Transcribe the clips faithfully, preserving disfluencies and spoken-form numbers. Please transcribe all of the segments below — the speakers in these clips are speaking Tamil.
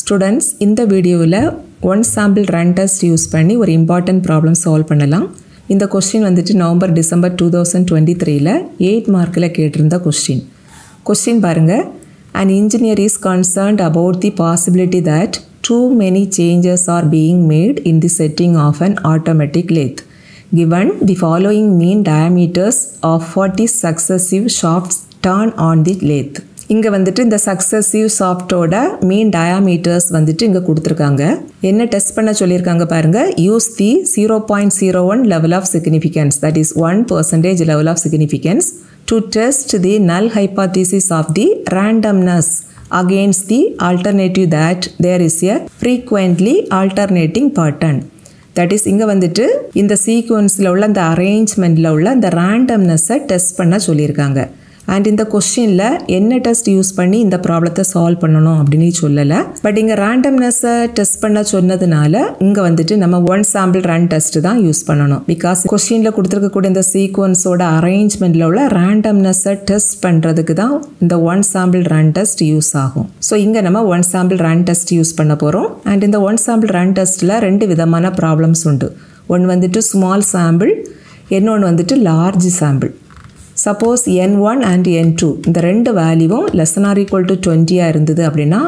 Students, in the video one sample run test use panni or important problem solve pannalam. In the question vandittu November December twenty twenty-three la eight mark la ketirundha question. Question parunga, an engineer is concerned about the possibility that too many changes are being made in the setting of an automatic lathe. Given the following mean diameters of forty successive shafts turn on the lathe. இங்க வந்துட்டு இந்த சக்சஸிவ் ஷாஃப்ட்டோட மீன் டயாமீட்டர்ஸ் வந்துட்டு இங்க கொடுத்திருக்காங்க. என்ன டெஸ்ட் பண்ண சொல்லிருக்காங்க பாருங்க. Use the zero point zero one level of significance, that is one percent level of significance to test the null hypothesis of the randomness against the alternative that there is a frequently alternating pattern. That is இங்க வந்துட்டு இந்த சீக்வென்ஸ்ல உள்ள அந்த அரேஞ்ச்மென்ட்ல உள்ள அந்த randomness-ஐ டெஸ்ட் பண்ண சொல்லிருக்காங்க. And in the question la enna test use panni inda problem tha solve pannanom appdinu sollala, but inga randomness test panna sonnadunala inga vandittu nama one sample run test da use pannanom, because question la kuduthirukka kuda inda sequence oda arrangement la ulla randomness test pandradhukku da inda one sample run test use agum. So inga nama one sample run test use panna porom, and in the one sample run test la rendu vidhamana problems undu. One vandittu small sample, innonu vandittu large sample. Suppose N one and N two இந்த ரெண்டு வேல்யூவும் less than or equal to twenty ஆ இருந்தது அப்படினா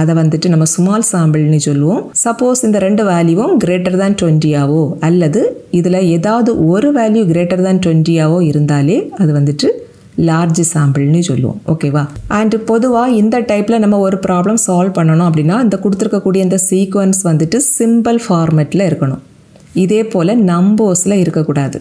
அத வந்துட்டு நம்ம small sample னு சொல்லுவோம். Suppose இந்த ரெண்டு வேல்யூவும் greater than twenty ஆவோ அல்லது இதுல ஏதாவது ஒரு வேல்யூ greater than twenty ஆவோ இருந்தாலே அது வந்துட்டு large sample னு சொல்லுவோம். ஓகேவா? and பொதுவா இந்த டைப்ல நம்ம ஒரு problem solve பண்ணனும் அப்படினா இந்த கொடுத்திருக்க கூடிய இந்த sequence வந்துட்டு simple formatல இருக்கணும். இதே போல numbersல இருக்க கூடாது.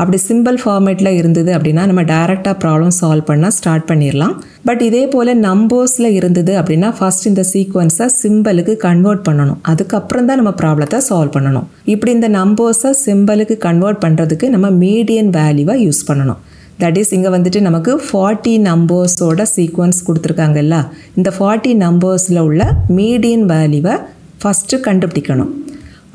அப்படி சிம்பிள் ஃபார்மேட்ல இருந்தது அப்படினா நம்ம டைரக்ட்டா ப்ராப்ளம் சால்வ் பண்ண ஸ்டார்ட் பண்ணிரலாம். பட் இதே போல நம்பர்ஸ்ல இருந்தது அப்படினா ஃபர்ஸ்ட் இந்த சீக்வென்ஸை சிம்பிளுக்கு கன்வர்ட் பண்ணனும். அதுக்கு அப்புறம் தான் நம்ம ப்ராப்ளத்தை சால்வ் பண்ணனும். இப்படி இந்த நம்பர்ஸை சிம்பிளுக்கு கன்வர்ட் பண்றதுக்கு நம்ம மீடியன் வேல்யூவை யூஸ் பண்ணனும். தட் இஸ் இங்க வந்துட்டு நமக்கு forty நம்பர்ஸோட சீக்வென்ஸ் கொடுத்திருக்காங்கல்ல, இந்த forty நம்பர்ஸ்ல உள்ள மீடியன் வேல்யூவை ஃபர்ஸ்ட் கண்டுபிடிக்கணும்.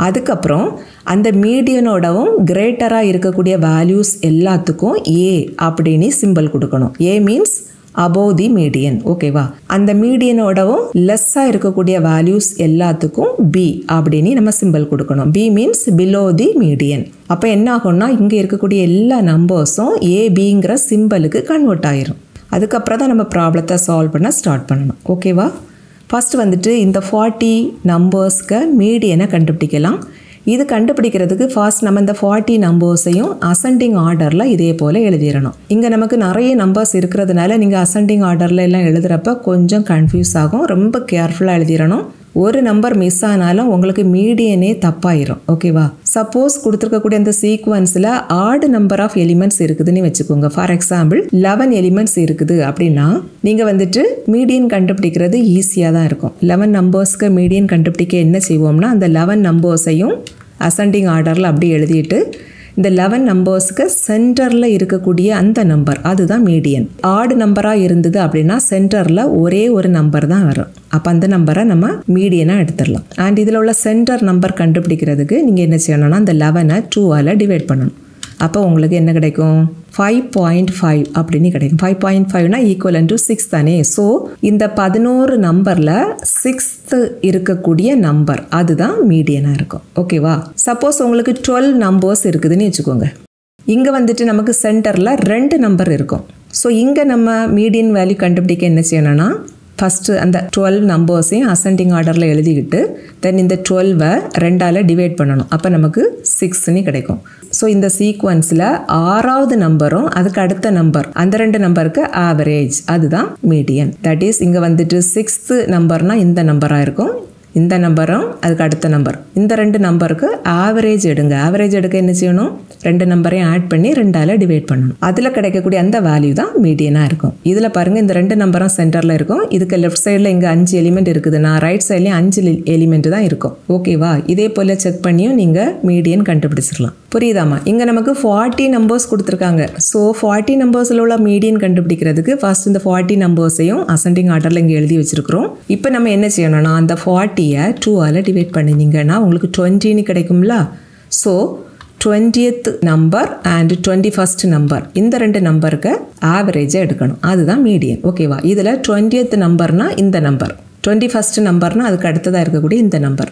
அதுக்கு அப்புறம் அந்த மீடியனோடவும் கிரேட்டரா இருக்கக்கூடிய வேல்யூஸ் எல்லாத்துக்கும் a அப்படினி சிம்பல் கொடுக்கணும். a means above the median. ஓகேவா? அந்த மீடியனோடவும் லெஸ்ஸா இருக்கக்கூடிய வேல்யூஸ் எல்லாத்துக்கும் b அப்படினி நம்ம சிம்பல் கொடுக்கணும். b means below the median. அப்ப என்ன ஆகும்னா இங்க இருக்கக்கூடிய எல்லா நம்பர்ஸும் a bங்கற சிம்பலுக்கு கன்வர்ட் ஆயிரும். அதுக்கு அப்புறம் தான் நம்ம ப்ராப்ளத்தை சால்வ் பண்ண ஸ்டார்ட் பண்ணனும். ஓகேவா? ஃபர்ஸ்ட் வந்துட்டு இந்த forty நம்பர்ஸ்க்கு மீடியனை கண்டுபிடிக்கலாம். இது கண்டுபிடிக்கிறதுக்கு ஃபர்ஸ்ட் நம்ம இந்த forty நம்பர்ஸையும் அசெண்டிங் ஆர்டர்ல இதே போல எழுதிரணும். இங்க நமக்கு நிறைய நம்பர்ஸ் இருக்குிறதுனால நீங்க அசெண்டிங் ஆர்டர்ல எல்லாம் எழுதுறப்ப கொஞ்சம் கன்ஃபியூஸ் ஆகும். ரொம்ப கேர்ஃபுல்லா எழுதிரணும். ஒரு நம்பர் மிஸ் ஆனாலும் உங்களுக்கு மீடியனே தப்பாயிரும். ஓகேவா? சப்போஸ் கொடுத்திருக்க கூடிய அந்த சீக்வென்ஸ்ல ஆட் நம்பர் ஆஃப் எலிமெண்ட்ஸ் இருக்குதுன்னு வெச்சுக்கோங்க. ஃபார் எக்ஸாம்பிள் eleven எலிமெண்ட்ஸ் இருக்குது அப்படினா நீங்க வந்துட்டு மீடியன் கண்டுபிடிக்கிறது ஈஸியா தான் இருக்கும். eleven நம்பர்ஸ்க்கு மீடியன் கண்டுபிடிக்க என்ன செய்வோம்னா அந்த eleven நம்பர்ஸையும் அசெண்டிங் ஆர்டர்ல அப்படி எழுதிட்டு இந்த eleven நம்பர்ஸ்க்கு சென்டர்ல இருக்கக்கூடிய அந்த நம்பர் அதுதான் மீடியன். ஆட் நம்பரா இருந்தது அப்படினா சென்டர்ல ஒரே ஒரு நம்பர் தான் வரும். அப்ப அந்த நம்பரை நம்ம மீடியனா எடுத்துறலாம். and இதில உள்ள சென்டர் நம்பர் கண்டுபிடிக்கிறதுக்கு நீங்க என்ன செய்யணும்னா அந்த eleven-ஐ two ஆல டிவைட் பண்ணணும். அப்ப உங்களுக்கு என்ன கிடைக்கும்? five point five அப்படினு கிடைக்கும். five point five னா equivalent to six தானே. சோ இந்த eleven நம்பர்ல sixth இருக்கக்கூடிய நம்பர் அதுதான் மீடியனா இருக்கும். ஓகேவா? சப்போஸ் உங்களுக்கு twelve நம்பர்ஸ் இருக்குதுன்னு வெச்சுக்கோங்க. இங்க வந்துட்டு நமக்கு சென்டர்ல ரெண்டு நம்பர் இருக்கும். சோ இங்க நம்ம மீடியன் வேல்யூ கண்டுபிடிக்க என்ன செய்யணும்னா ஃபர்ஸ்ட் அந்த twelve நம்பர்ஸையும் அசெண்டிங் ஆர்டர்ல எழுதிக்கிட்டு தென் இந்த twelve-ஐ ரெண்டால டிவைட் பண்ணனும். அப்ப நமக்கு six னு கிடைக்கும். சோ இந்த சீக்வென்ஸ்ல ஆறாவது நம்பரும் அதுக்கு அடுத்த நம்பர் அந்த ரெண்டு நம்பருக்கு ஆவரேஜ் அதுதான் மீடியன். தட் இஸ் இங்க வந்துட்டு sixth நம்பர்னா இந்த நம்பரா இருக்கும். இந்த நம்பரும் அதுக்கு அடுத்த நம்பர் இந்த ரெண்டு நம்பருக்கு ஆவரேஜ் எடுங்க. ஆவரேஜ் எடுக்க என்ன செய்யணும்? ரெண்டு நம்பரையும் ஆட் பண்ணி ரெண்டால டிவைட் பண்ணனும். அதுல கிடைக்கக்கூடிய அந்த வேல்யூ தான் மீடியனா இருக்கும். இதுல பாருங்க இந்த ரெண்டு நம்பரும் சென்டர்ல இருக்கும். இதுக்கு லெஃப்ட் சைடுல இங்க five எலிமெண்ட் இருக்குதுனா ரைட் சைடுல five எலிமெண்ட் தான் இருக்கும். ஓகேவா? இதே போல செக் பண்ணியும் நீங்க மீடியன் கண்டுபிடிச்சிரலாம். புரியுதாமா? இங்க நமக்கு forty நம்பர்ஸ் கொடுத்திருக்காங்க. சோ forty நம்பர்ஸ்ல உள்ள மீடியன் கண்டுபிடிக்கிறதுக்கு ஃபர்ஸ்ட் இந்த forty நம்பர்ஸையும் அசெண்டிங் ஆர்டர்ல இங்க எழுதி வச்சிருக்கோம். இப்போ நம்ம என்ன செய்யணும்னா அந்த forty-ஐ two ஆல டிவைட் பண்ணீங்கன்னா உங்களுக்கு twenty னு கிடைக்கும்ல. So twentieth number and twenty-first number இந்த ரெண்டு நம்பருக்கு ஆவரேஜ் எடுக்கணும். அதுதான் மீடியன். ஓகேவா? இதுல twentieth நம்பர்னா இந்த number twenty-first number na adukku adutha irukkudiya indha number.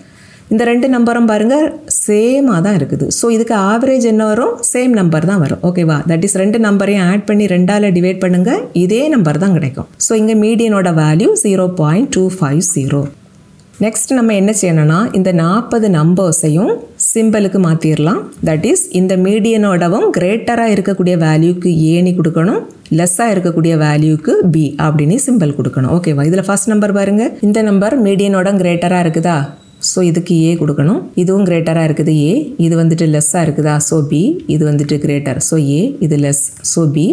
இந்த ரெண்டு நம்பரும் பாருங்க சேமா தான் இருக்குது. சோ இதுக்கு ஆவரேஜ் என்ன வரும்? சேம் நம்பர் தான் வரும். ஓகேவா? தட் இஸ் ரெண்டு நம்பரையும் ஆட் பண்ணி ரெண்டால டிவைட் பண்ணுங்க இதே நம்பர் தான் கிடைக்கும். சோ இங்க மீடியனோட value zero point two five zero. Next நம்ம என்ன செய்யணும்னா இந்த forty நம்பர்ஸையும் சிம்பலுக்கு மாத்திரலாம். தட் இஸ் இந்த மீடியனோடவும் கிரேட்டரா இருக்கக்கூடிய வேல்யூக்கு A னி கொடுக்கணும், லெஸ்ஸா இருக்கக்கூடிய வேல்யூக்கு B அப்படினே சிம்பல் கொடுக்கணும். ஓகேவா? இதுல ஃபர்ஸ்ட் நம்பர் பாருங்க. இந்த நம்பர் மீடியனோட கிரேட்டரா இருக்குதா? So idukku A kudukanum iduvum greater ah irukku A idu vandittu less ah irukku so B idu vandittu greater so A idu less so B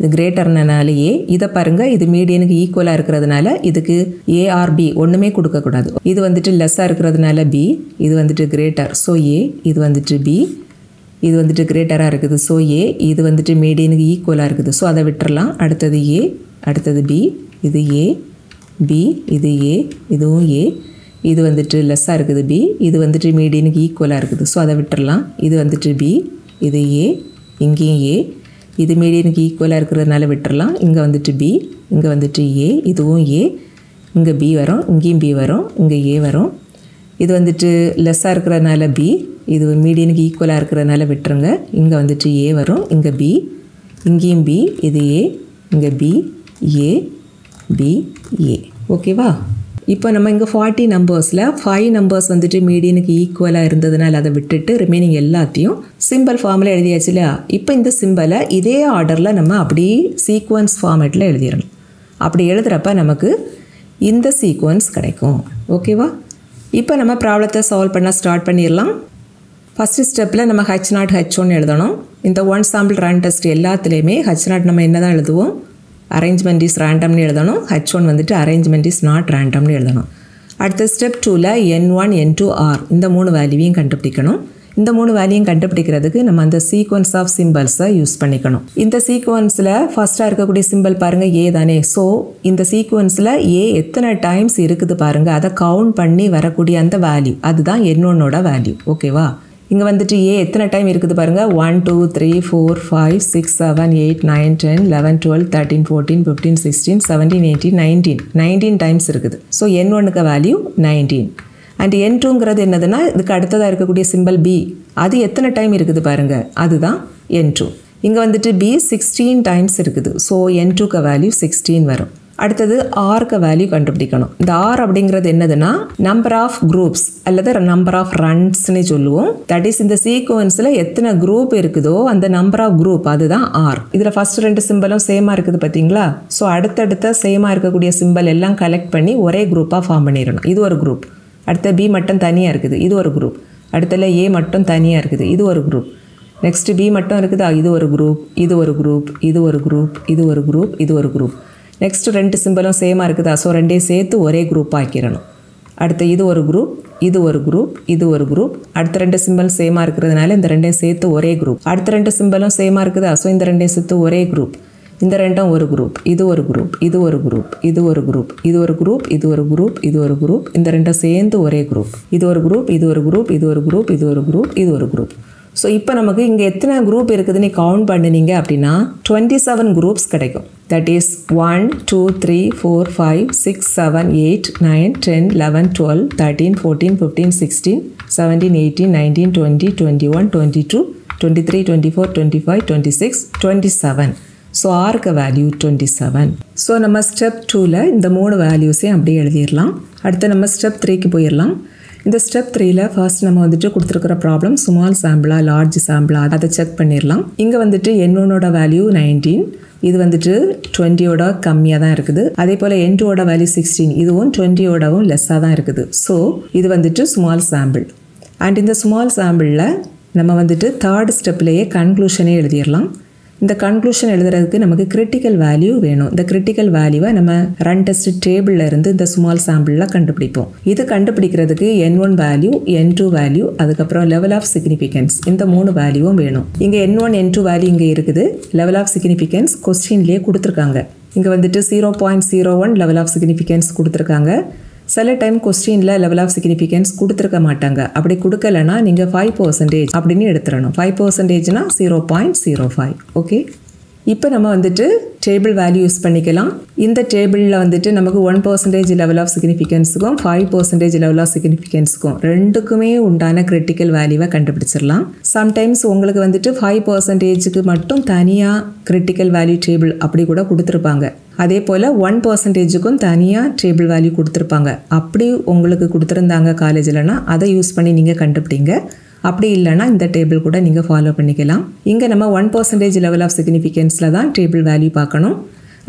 idu greater nanala A idha parunga idu median ku equal ah irukradunala idukku A or B onnume kudukka kodadu idu vandittu less ah irukradunala B idu vandittu greater so A idu vandittu B idu vandittu greater ah irukku so A idu vandittu median ku equal ah irukku so adha vittralaam aduthathu A aduthathu B idu A B idu A idu A இது வந்துட்டு லெஸ்ஸா இருக்குது B இது வந்துட்டு மீடியனுக்கு ஈக்குவலா இருக்குது சோ அத விட்டுறலாம் இது வந்துட்டு B இது A இங்கேயும் A இது மீடியனுக்கு ஈக்குவலா இருக்குறதனால விட்டுறலாம் இங்க வந்துட்டு B இங்க வந்துட்டு A இதுவும் A இங்க B வரும் இங்கேயும் B வரும் இங்க A வரும் இது வந்துட்டு லெஸ்ஸா இருக்குறதனால B இது மீடியனுக்கு ஈக்குவலா இருக்குறதனால விட்டுறங்க இங்க வந்துட்டு A வரும் இங்க B இங்கேயும் B இது A இங்க B A B A ஓகேவா இப்போ நம்ம இங்க forty நம்பர்ஸ்ல five நம்பர்ஸ் வந்துட்டு மீடியனுக்கு ஈக்குவலா இருந்ததனால அத விட்டுட்டு ரிமைனிங் எல்லாத்தையும் சிம்பல் ஃபார்முல எழுதியாச்சுல இப்போ இந்த சிம்பலை இதே ஆர்டர்ல நம்ம அப்படியே சீக்வென்ஸ் ஃபார்மட்ல எழுதிரணும் அப்படி எழுதுறப்ப நமக்கு இந்த சீக்வென்ஸ் கிடைக்கும் ஓகேவா இப்போ நம்ம ப்ராப்ளத்தை சால்வ் பண்ண ஸ்டார்ட் பண்ணிரலாம் ஃபர்ஸ்ட் ஸ்டெப்ல நம்ம H zero H one எழுதணும் இந்த one sample random test எல்லாத்துலயுமே H zero நம்ம என்னதான் எழுதுவோம் arrangement is random னு எழுதணும் H one வந்துட்டு arrangement is not random னு எழுதணும் அடுத்து step two ல N one N two R இந்த மூணு வேல்யூவையும் கண்டுபிடிக்கணும் இந்த மூணு வேல்யூவையும் கண்டுபிடிக்கிறதுக்கு நம்ம அந்த sequence of symbols ஐ யூஸ் பண்ணிக்கணும் இந்த sequenceல first ஆ இருக்கக்கூடிய symbol பாருங்க A தானே சோ இந்த sequenceல A எத்தனை டைம்ஸ் இருக்குது பாருங்க அத கவுண்ட் பண்ணி வரக்கூடிய அந்த வேல்யூ அதுதான் N one ஓட வேல்யூ ஓகேவா இங்க வந்துட்டு A எத்தனை டைம் இருக்குது பாருங்க one two three four five six seven eight nine ten eleven twelve thirteen fourteen fifteen sixteen seventeen eighteen nineteen nineteen times இருக்குது சோ N one க்கு value nineteen and N two ங்கிறது என்னதுன்னா இதுக்கு அடுத்ததா இருக்கக்கூடிய symbol B அது எத்தனை டைம் இருக்குது பாருங்க அதுதான் N two இங்க வந்துட்டு B sixteen டைம்ஸ் இருக்குது சோ N two க்கு வேல்யூ sixteen வரும் அடுத்து R க்கு வேல்யூ கண்டுபிடிக்கணும் இந்த R அப்படிங்கிறது என்னதுன்னா நம்பர் ஆஃப் groups அல்லது நம்பர் ஆஃப் runs னு சொல்லுவோம் தட் இஸ் இந்த சீக்வென்ஸ்ல எத்தனை group இருக்குதோ அந்த நம்பர் ஆஃப் group அதுதான் R இதுல ஃபர்ஸ்ட் ரெண்டு சிம்பலும் சேமா இருக்குது பாத்தீங்களா சோ அடுத்தடுத்த சேமா இருக்கக்கூடிய சிம்பல் எல்லாம் கலெக்ட் பண்ணி ஒரே குரூப்பா ஃபார்ம் பண்ணிரணும் இது ஒரு group அடுத்து B மட்டும் தனியா இருக்குது இது ஒரு group அடுத்துல A மட்டும் தனியா இருக்குது இது ஒரு group next B மட்டும் இருக்குதா இது ஒரு group இது ஒரு group இது ஒரு group இது ஒரு group இது ஒரு group Next ரெண்டு சிம்பலும் சேமா இருக்குதா சோ ரெண்டே சேர்த்து ஒரே குரூப்பா ஆக்கிரணும். அடுத்து இது ஒரு குரூப், இது ஒரு குரூப், இது ஒரு குரூப். அடுத்து ரெண்டு சிம்பல் சேமா இருக்குதனால இந்த ரெண்டே சேர்த்து ஒரே குரூப். அடுத்து ரெண்டு சிம்பலும் சேமா இருக்குதா சோ இந்த ரெண்டே சேர்த்து ஒரே குரூப். இந்த ரெண்டும் ஒரு குரூப். இது ஒரு குரூப், இது ஒரு குரூப், இது ஒரு குரூப், இது ஒரு குரூப், இது ஒரு குரூப், இது ஒரு குரூப். இந்த ரெண்டும் சேர்ந்து ஒரே குரூப். இது ஒரு குரூப், இது ஒரு குரூப், இது ஒரு குரூப், இது ஒரு குரூப், இது ஒரு குரூப். சோ இப்போ நமக்கு இங்க எத்தனை group இருக்குதுன்னு கவுண்ட் பண்ணீங்க அப்படினா twenty-seven groups கிடைக்கும். That is one two three four five six seven eight nine ten eleven twelve thirteen fourteen fifteen sixteen seventeen eighteen nineteen twenty twenty-one twenty-two twenty-three twenty-four twenty-five twenty-six twenty-seven. So R க்கு வேல்யூ twenty-seven. So நம்ம step two ல இந்த மூணு வேல்யூஸை அப்படியே எழுதிரலாம். அடுத்து நம்ம step three க்கு போயிரலாம். இந்த step three ல ஃபர்ஸ்ட் நம்ம வந்துட்டு கொடுத்திருக்கிற problem small sample large sample அத செக் பண்ணிரலாம். இங்க வந்துட்டு N one ஓட வேல்யூ nineteen இது வந்துட்டு twenty ஓட கம்மியா தான் இருக்குது. அதே போல N two ஓட வேல்யூ sixteen இதுவும் twenty ஓடவும் லெஸ்ஸா தான் இருக்குது. சோ இது வந்துட்டு small sample. And இந்த small sample ல நம்ம வந்துட்டு third step லயே conclusion எழுதிரலாம். இந்த conclusion எழுதுறதுக்கு நமக்கு critical value வேணும். இந்த critical value-வை நம்ம run test table-ல இருந்து இந்த small sample-ல கண்டுபிடிப்போம். இது கண்டுபிடிக்கிறதுக்கு N one value, N two value, அதுக்கு அப்புறம் level of significance இந்த மூணு வேல்யூவும் வேணும். இங்க N one N two value இங்க இருக்குது. Level of significance question-லயே கொடுத்திருக்காங்க. இங்க வந்துட்டு zero point zero one level of significance கொடுத்திருக்காங்க. சில டைம் क्वेश्चनல லெவல் ஆஃப் சிக்னிஃபிகன்ஸ் கொடுத்திருக்க மாட்டாங்க அப்படி கொடுக்கலனா நீங்க five percent அப்படினு எடுத்துறணும் five percent னா zero point zero five okay இப்போ நம்ம வந்துட்டு table value யூஸ் பண்ணிக்கலாம். இந்த டேபிள்ல வந்துட்டு நமக்கு one percent level of significance க்கும் five percent level of significance க்கும் ரெண்டுக்குமே உண்டான critical value-வை கண்டுபிடிச்சிரலாம். Sometimes உங்களுக்கு வந்துட்டு five percent க்கு மட்டும் தனியா critical value table அப்படி கூட கொடுத்திருப்பாங்க. அதே போல one percent க்கும் தனியா table value கொடுத்திருப்பாங்க. அப்படி உங்களுக்கு கொடுத்திருந்தாங்க காலேஜ்லனா அதை யூஸ் பண்ணி நீங்க கண்டுபிடிங்க. அப்படி இல்லனா இந்த டேபிள் கூட நீங்க ஃபாலோ பண்ணிக்கலாம். இங்க நம்ம one percent level of significanceல தான் டேபிள் வேல்யூ பார்க்கணும்.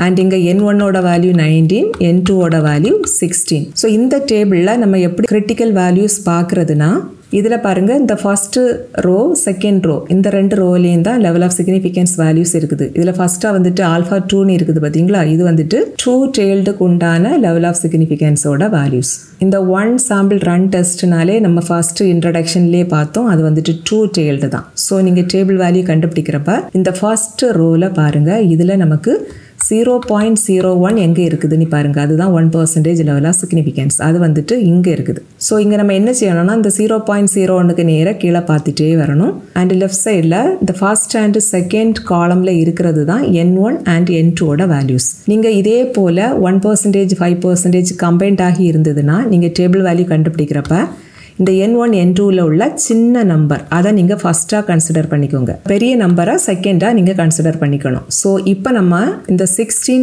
And இங்க N one ஓட வேல்யூ nineteen, N two ஓட வேல்யூ sixteen. So இந்த டேபிள்ல நம்ம எப்படி critical values பார்க்கிறதுனா இதல பாருங்க இந்த first row, second row இந்த ரெண்டு ரோலயும் தான் level of significance values இருக்குது. இதல first வந்துட்டு alpha two னு இருக்குது பாத்தீங்களா? இது வந்துட்டு true tailed குண்டான level of significance ஓட values. இந்த one sample run test நாலே நம்ம first introductionலயே பார்த்தோம் அது வந்துட்டு true tailed தான். சோ நீங்க table value கண்டுபிடிக்கிறப்ப இந்த first rowல பாருங்க இதல நமக்கு zero point zero one எங்க இருக்குதுன்னு பாருங்க. அதுதான் one percent level of significance. அது வந்துட்டு இங்க இருக்குது. சோ இங்க நம்ம என்ன செய்யணும்னா இந்த zero point zero one க்கு நேரா கீழ பார்த்துட்டே வரணும். And left sideல the first and second columnல இருக்குறது தான் N one and N two ஓட values. நீங்க இதே போல one percent five percent combined ஆகி இருந்ததுனா நீங்க table value கண்டுபிடிக்கிறப்ப இந்த N one N two ல உள்ள சின்ன நம்பர் அத நீங்க ஃபர்ஸ்டா கன்சிடர் பண்ணிக்கோங்க. பெரிய நம்பரை செகண்டா நீங்க கன்சிடர் பண்ணிக்கணும். சோ இப்போ நம்ம இந்த sixteen,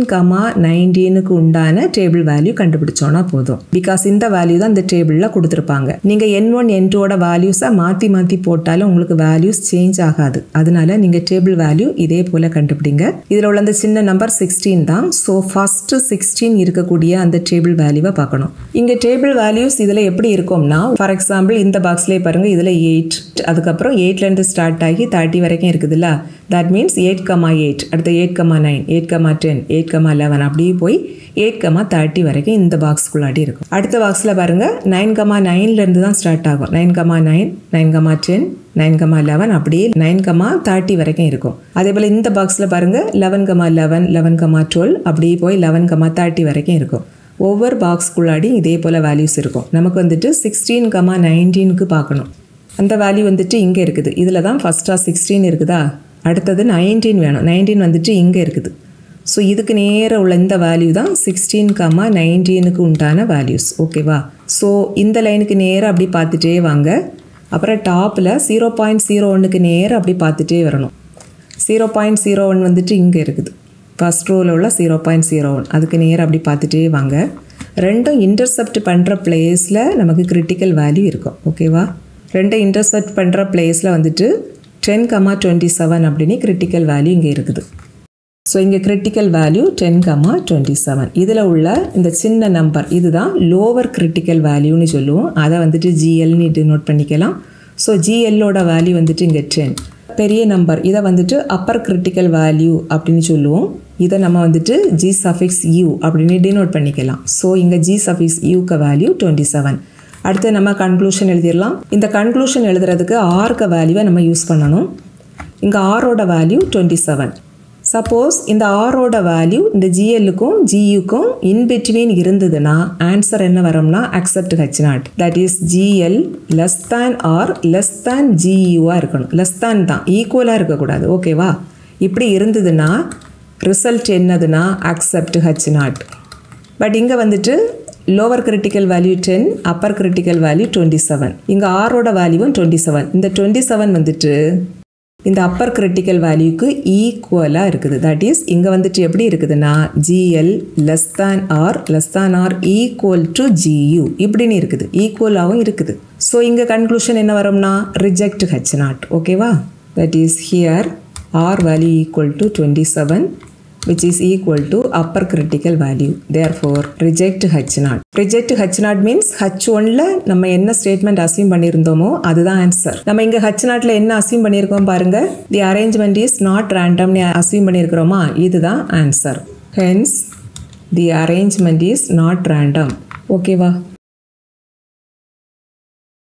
nineteen க்கு உண்டான டேபிள் வேல்யூ கண்டுபிடிச்சோம்னா போதும். because இந்த வேல்யூ தான் இந்த டேபிள்ல கொடுத்திருப்பாங்க. நீங்க N one N two ஓட வேல்யூஸ மாத்தி மாத்தி போட்டாலும் உங்களுக்கு வேல்யூஸ் சேஞ்ச் ஆகாது. அதனால நீங்க டேபிள் வேல்யூ இதே போல கண்டுபிடிங்க. இதல உள்ள அந்த சின்ன நம்பர் sixteen தான். சோ ஃபர்ஸ்ட் sixteen இருக்கக்கூடிய அந்த டேபிள் வேல்யூவை பார்க்கணும். இங்க டேபிள் வேல்யூஸ் இதல எப்படி இருக்கும்னா for example இந்த பாக்ஸ்லயே பாருங்க இதல eight அதுக்கு அப்புறம் eight ல இருந்து ஸ்டார்ட் ஆகி thirty வரைக்கும் இருக்குதுல. that means eight, eight அடுத்து eight, nine, eight, ten, eight, eleven அப்படியே போய் eight, thirty வரைக்கும் இந்த பாக்ஸ் குள்ளாடி இருக்கும். அடுத்த பாக்ஸ்ல பாருங்க nine, nine ல இருந்து தான் ஸ்டார்ட் ஆகும். nine, nine, nine, ten, nine, eleven அப்படியே nine, thirty வரைக்கும் இருக்கும். அதே போல இந்த பாக்ஸ்ல பாருங்க eleven, eleven, eleven, twelve அப்படியே போய் eleven, thirty வரைக்கும் இருக்கும். ஒவ்வொரு பாக்ஸ் குள்ளாடி இதே போல வேல்யூஸ் இருக்கும். நமக்கு வந்துட்டு sixteen, nineteen க்கு பார்க்கணும். அந்த வேல்யூ வந்துட்டு இங்க இருக்குது. இதல தான் ஃபர்ஸ்டா sixteen இருக்குதா? அடுத்து nineteen வேணும். nineteen வந்துட்டு இங்க இருக்குது. சோ இதுக்கு நேரா உள்ள இந்த வேல்யூ தான் sixteen, nineteen க்கு உண்டான வேல்யூஸ். ஓகேவா? சோ இந்த லைனுக்கு நேரா அப்படி பார்த்துட்டே வாங்க. அப்புறம் டாப்ல zero point zero one க்கு நேரா அப்படி பார்த்துட்டே வரணும். zero point zero one வந்துட்டு இங்க இருக்குது. ஃபர்ஸ்ட் ரோல உள்ள zero point zero one அதுக்கு நேரா அப்படி பார்த்துட்டே வாங்க. ரெண்டும் இன்டர்செப்ட் பண்ற பிளேஸ்ல நமக்கு கிரிட்டிக்கல் வேல்யூ இருக்கும். ஓகேவா? ரெண்டும் இன்டர்செப்ட் பண்ற பிளேஸ்ல வந்துட்டு ten, twenty-seven அப்படினி கிரிட்டிக்கல் வேல்யூ இங்க இருக்குது. சோ இங்க கிரிட்டிக்கல் வேல்யூ ten, twenty-seven. இதல உள்ள இந்த சின்ன நம்பர் இதுதான் லோவர் கிரிட்டிக்கல் வேல்யூன்னு சொல்லுவோம். அத வந்துட்டு G L னு டினோட் பண்ணிக்கலாம். சோ G L ஓட வேல்யூ வந்துட்டு இங்க ten. பெரிய நம்பர் இத வந்துட்டு அப்பர் கிரிட்டிக்கல் வேல்யூ அப்படினு சொல்லுவோம். இத நம்ம வந்துட்டு g suffix u அப்படினு டினோட் பண்ணிக்கலாம். சோ இங்க g suffix u க்கு வேல்யூ twenty-seven. அடுத்து நம்ம கன்க்ளூஷன் எழுதிரலாம். இந்த கன்க்ளூஷன் எழுதுறதுக்கு r க்கு வேல்யூவை நம்ம யூஸ் பண்ணனும். இங்க r ஓட வேல்யூ twenty-seven. சப்போஸ் இந்த r ஓட வேல்யூ இந்த gl க்கும் gu க்கும் in between இருந்ததுனா ஆன்சர் என்ன வரும்னா accept h zero. that is gl less than r less than gu ஆ இருக்கணும். less than தான் ஈக்குவலா இருக்க கூடாது. ஓகேவா? இப்படி இருந்ததுனா ரிசல்ட் என்னதுனா accept h zero. பட் இங்க வந்துட்டு lower critical value ten, upper critical value twenty-seven. இங்க r ஓட வேல்யூவும் twenty-seven. இந்த twenty-seven வந்துட்டு இந்த அப்பர் கிரிட்டிக்கல் வேல்யூக்கு ஈக்குவலா இருக்குது. that is இங்க வந்துட்டு எப்படி இருக்குதுனா gl less than r less than r equal to gu இப்படினே இருக்குது. ஈக்குவலாவும் இருக்குது. சோ இங்க கன்க்ளூஷன் என்ன வரும்னா reject h zero. ஓகேவா? that is here r value equal to twenty-seven which is equal to upper critical value. Therefore reject h zero. Reject h zero means h one ல நம்ம என்ன ஸ்டேட்மென்ட் அஸ்யூம் பண்ணிருந்தோமோ அதுதான் ஆன்சர். நம்ம இங்க h zero ல என்ன அஸ்யூம் பண்ணிருக்கோம் பாருங்க. the arrangement is not random னு அஸ்யூம் பண்ணிருக்கோமா? இதுதான் answer. hence the arrangement is not random. ஓகேவா?